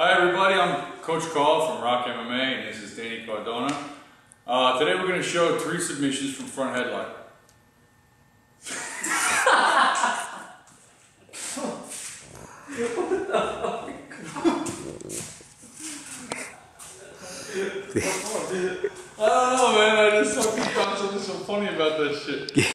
Hi everybody, I'm Coach Carl from Rock MMA and this is Danny Cardona. Today we're going to show 3 submissions from front headlock. I don't know, man, I just fucking thought something so funny about that shit.